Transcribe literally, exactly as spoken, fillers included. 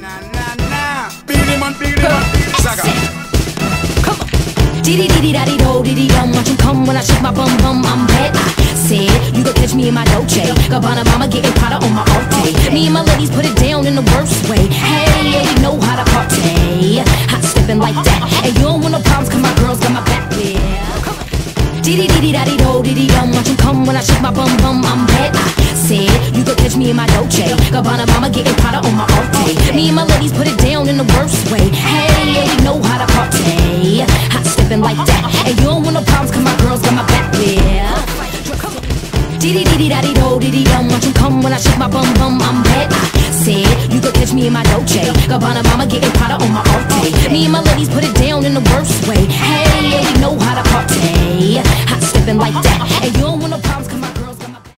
Na na na. Beady man, beady man, beady saga. Come on. Diddy diddy daddy do diddy dum. Watch him come when I shake my bum bum. I'm bad. I said you go catch me in my Dolce Gabbana. Mama getting hotter on my off day. Me and my ladies put it down in the worst way. Hey, yeah, we know how to party. Hot stepping like that, and you don't want no problems 'cause my girls got my back. Yeah. Come on. Diddy diddy daddy do diddy dum. Watch him come when I shake my bum bum. I'm bad. I said you go catch me in my Dolce Gabbana. Mama getting hotter on my off day. Me and my ladies put it down in the worst way. Hey, yeah, we know how to party. Hot stepping like that, and you don't want no problems 'cause my girls got my back. Yeah. Diddy diddy daddy do diddy dum. Watch him come when I shake my bum bum. I'm bad. I said you could catch me in my Dolce Gabbana. Mama getting hotter on my off day. Me and my ladies put it down in the worst way. Hey, yeah, we know how to party. Hot stepping like that, and you don't want no problems.